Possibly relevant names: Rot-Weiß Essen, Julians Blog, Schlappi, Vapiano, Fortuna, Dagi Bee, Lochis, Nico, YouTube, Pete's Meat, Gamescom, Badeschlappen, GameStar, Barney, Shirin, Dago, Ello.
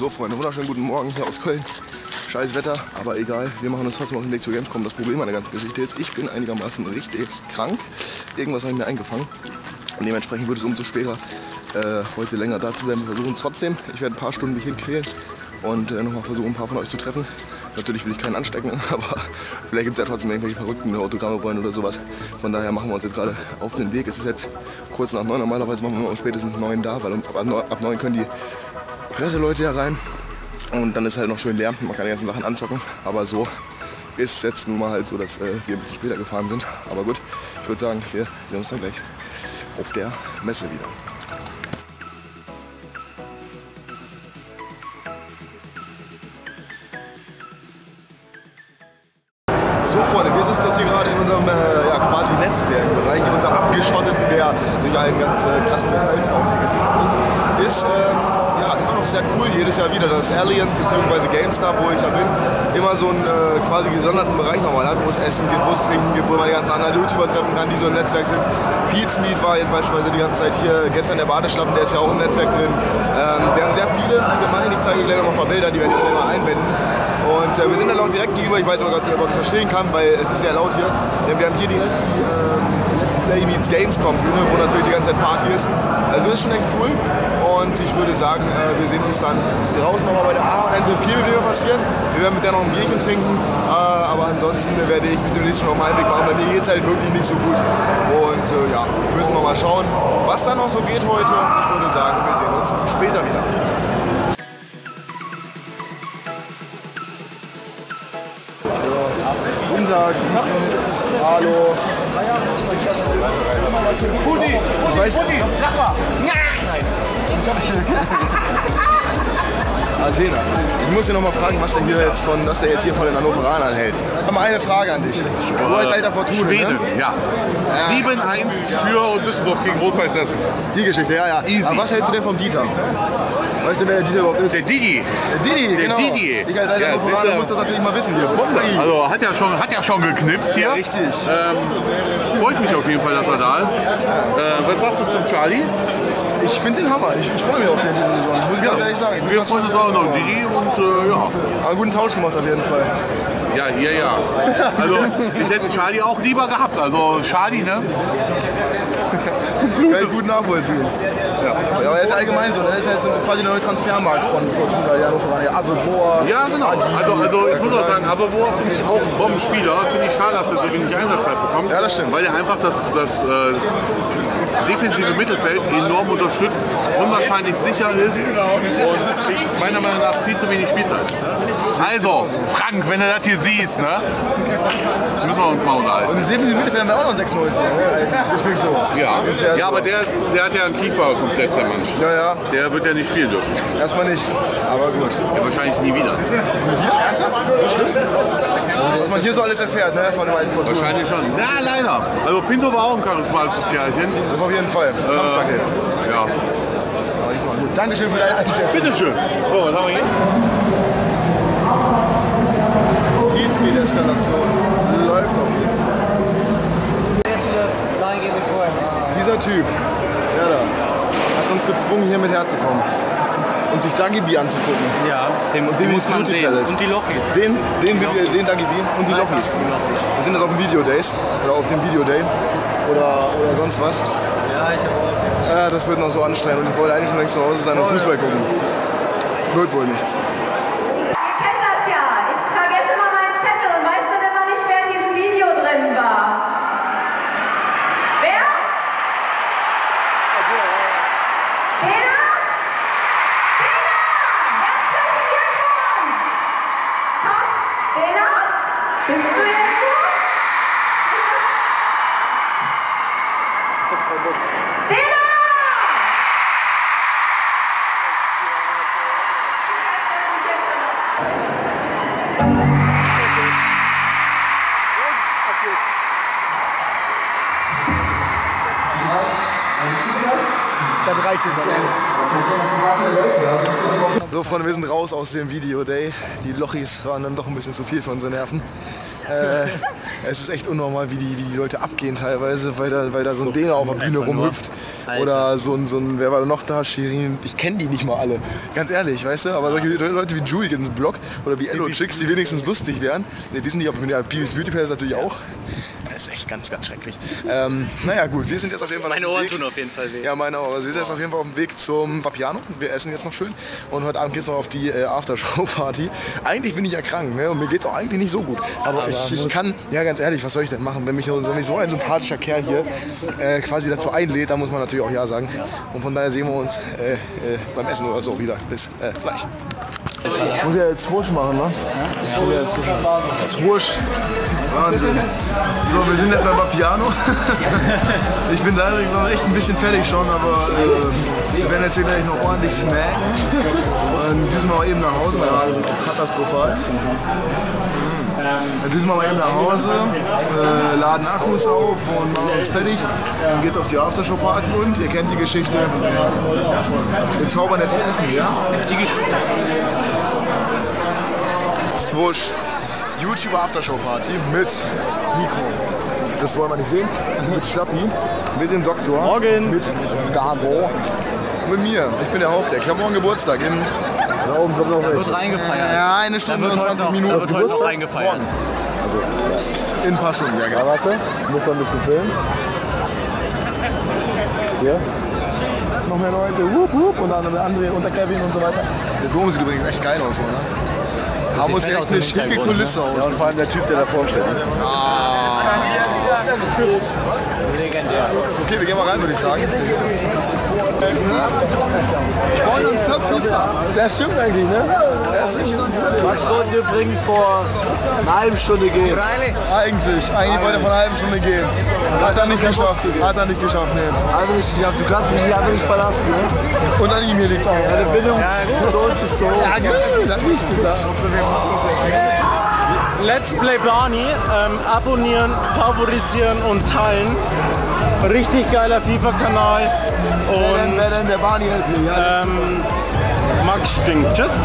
So, Freunde, wunderschönen guten Morgen hier aus Köln. Scheiß Wetter, aber egal. Wir machen uns trotzdem auf den Weg zu Gamescom. Das Problem an der ganzen Geschichte ist, ich bin einigermaßen richtig krank. Irgendwas habe ich mir eingefangen. Und dementsprechend wird es umso schwerer, heute länger da zu bleiben. Wir versuchen es trotzdem. Ich werde ein paar Stunden mich hinquälen und nochmal versuchen, ein paar von euch zu treffen. Natürlich will ich keinen anstecken, aber vielleicht gibt es ja trotzdem irgendwelche Verrückten, die Autogramme wollen oder sowas. Von daher machen wir uns jetzt gerade auf den Weg. Es ist jetzt kurz nach 9. Normalerweise machen wir um spätestens 9 da, weil ab 9 können die Presseleute ja rein. Und dann ist halt noch schön Lärm, man kann die ganzen Sachen anzocken. Aber so ist es jetzt nun mal halt so, dass wir ein bisschen später gefahren sind. Aber gut, ich würde sagen, wir sehen uns dann gleich auf der Messe wieder. So, Freunde, wir sitzen jetzt hier gerade in unserem ja, quasi Netzwerkbereich, in unserem abgeschotteten, der durch einen ganz krassen Metallzaun ist. Ja, immer noch sehr cool, jedes Jahr wieder, dass Aliens bzw. GameStar, wo ich da bin, immer so einen quasi gesonderten Bereich nochmal hat, wo es Essen gibt, wo es Trinken gibt, wo man die ganzen anderen YouTuber treffen kann, die so im Netzwerk sind. Pete's Meat war jetzt beispielsweise die ganze Zeit hier, gestern der Badeschlappen, der ist ja auch im Netzwerk drin. Wir haben sehr viele allgemein, ich zeige euch gleich noch ein paar Bilder, die werde ich dann mal einbinden. Und wir sind da laut direkt gegenüber, ich weiß aber gerade, ob man verstehen kann, weil es ist sehr laut hier. Denn wir haben hier direkt die Let's Play Meets Gamescom Bühne, wo natürlich die ganze Zeit Party ist. Also ist schon echt cool. Und ich würde sagen, wir sehen uns dann draußen nochmal bei der A-Hand. Viel wird hier passieren. Wir werden mit der noch ein Bierchen trinken. Aber ansonsten werde ich mit dem nächsten schon nochmal einen Weg machen, weil mir geht es halt wirklich nicht so gut. Und ja, müssen wir mal schauen, was da noch so geht heute. Ich würde sagen, wir sehen uns später wieder. Hallo. Pudi, Pudi, lach mal. Nein. Ich hab Athena, ich muss dir noch mal fragen, was der hier jetzt von, dass der jetzt hier von den Hannoveranern hält. Ich habe mal eine Frage an dich. Du als alter Fortuna, Schwede, ne? Ja. 7-1 für Düsseldorf gegen Rot-Weiß Essen. Die Geschichte, ja, ja. Easy. Aber was hältst du denn vom Dieter? Weißt du, wer der Dieter überhaupt ist? Der Digi. Der Digi, genau. Der Digi. Ich als alter Hannoveraner muss das natürlich mal wissen hier. Bombe. Also hat ja schon geknipst hier. Ja, richtig. Freut mich auf jeden Fall, dass er da ist. Was sagst du zum Charlie? Ich finde den Hammer, ich freue mich auf den diese Saison, muss ich ganz ehrlich sagen. Wir freuen uns auch noch um Didi und ja. Aber einen guten Tausch gemacht auf jeden Fall. Ja, ja, ja. Also ich hätte Charlie auch lieber gehabt, also Charlie, ne? Kann ich gut nachvollziehen. Ja. Ja, aber er ist allgemein so, er ist jetzt quasi der neue Transfermarkt von Fortuna, ja, Abevor. Ja, genau. Also ich muss auch sagen, Abevor finde ich auch ein Bombenspieler. Finde ich schade, dass er so wenig Einsatzzeit bekommt. Ja, das stimmt. Weil er einfach das defensive Mittelfeld enorm unterstützt, unwahrscheinlich sicher ist und kriegt meiner Meinung nach viel zu wenig Spielzeit. Also, Frank, wenn du das hier siehst, ne? Müssen wir uns mal unterhalten. Und im defensiven Mittelfeld haben wir auch noch 96. Ne? Ja. Ja, aber der hat ja einen Kiefer komplett zermanscht. Ja, ja. Der wird ja nicht spielen dürfen. Erstmal nicht, aber gut. Ja, wahrscheinlich nie wieder. Ernsthaft? So schlimm? Was man hier so alles erfährt, ne? Von dem alten Fortuna. Wahrscheinlich schon. Ja, leider. Also Pinto war auch ein charismatisches Kerlchen. Das auf jeden Fall. Ja. Aber diesmal gut. Dankeschön für deine Einschätzung. Bitteschön. So, was haben wir hier? Kiezmehl-Eskalation läuft auf jeden Fall. Jetzt wieder dahingehend vorher. Dieser Typ, ja da, hat uns gezwungen, hier mit herzukommen. Und sich Dagi Bee anzugucken. Ja, den muss man sehen. Und die Lochis. Den Dagi Bee und die Lochis. Wir sind das auf dem Video Days. Oder auf dem Video Day. Oder sonst was. Ja, ich auch. Das wird noch so anstrengend. Und ich wollte eigentlich schon längst zu Hause sein und Fußball gucken. Wird wohl nichts. So, Freunde, wir sind raus aus dem Video Day. Die Lochis waren dann doch ein bisschen zu viel für unsere Nerven. Es ist echt unnormal, wie die Leute abgehen teilweise, weil da so ein Ding auf der Bühne rumhüpft. Alter. Oder so ein, wer war da noch da? Shirin. Ich kenne die nicht mal alle. Ganz ehrlich, weißt du? Aber solche Leute wie Julians Blog oder wie Ello Chicks, die wenigstens lustig wären. Ne, die sind nicht auf dem Pete's Beauty Pass natürlich auch. Das ist echt ganz, ganz schrecklich. Naja, gut, wir sind jetzt auf jeden Fall auf dem Weg. Meine Ohren tun auf jeden Fall weh. Ja, meine auch. Also wir sind jetzt auf jeden Fall auf dem Weg zum Vapiano. Wir essen jetzt noch schön. Und heute Abend geht es noch auf die Aftershow-Party. Eigentlich bin ich ja krank, ne? Und mir geht es auch eigentlich nicht so gut. Aber ich kann, ja ganz ehrlich, was soll ich denn machen? Wenn mich so ein sympathischer Kerl hier quasi dazu einlädt, dann muss man natürlich auch ja sagen. Und von daher sehen wir uns beim Essen oder so wieder. Bis gleich. Ich muss ja jetzt Swoosh machen, ne? Ja, muss ja jetzt Swoosh. Wahnsinn. So, wir sind jetzt beim Vapiano. Ich bin leider noch echt ein bisschen fertig schon, aber wir werden jetzt hier gleich noch ordentlich snacken. Dann düsen wir mal eben nach Hause, meine Wagen sind auch katastrophal. Dann düsen wir mal eben nach Hause, laden Akkus auf und machen uns fertig. Dann geht auf die Aftershow-Party und ihr kennt die Geschichte. Wir zaubern jetzt das Essen hier. Swoosh. YouTube Aftershow-Party mit Nico. Das wollen wir nicht sehen. Mit Schlappi, mit dem Doktor, morgen. Mit Dago, mit mir. Ich bin der Hauptdeck. Ich habe morgen Geburtstag. Da oben kommt noch was. Ja, 1 Stunde und 20 Minuten. Das wird noch reingefeiert. Morgen. Also, in ein paar Stunden. Ja, warte, ich muss noch ein bisschen filmen. Hier. Noch mehr Leute. Wup, wup. Und dann André und der Kevin und so weiter. Der Dom sieht übrigens echt geil aus, oder? Da muss ja echt eine schicke Kulisse aus. Ja, und vor allem der Typ, der da vorsteht. Ah. Legendär. Okay, wir gehen mal rein, würde ich sagen. Sporn und Pfeffer. Das stimmt eigentlich, ne? Das ist schon Pfeffer. Das sollte übrigens vor einer halben Stunde gehen. Eigentlich wollte vor einer halben Stunde gehen. Hat er nicht geschafft. Nee. Also nicht geschafft. Du kannst mich hier einfach nicht verlassen, ne? Und an ihm hier liegt es auch. Eine Bindung zu uns ist so. Ja, genau. Das habe ich gesagt. Let's Play Barney, abonnieren, favorisieren und teilen. Richtig geiler FIFA-Kanal. Und wer denn der Barney? Max stinkt. Tschüss.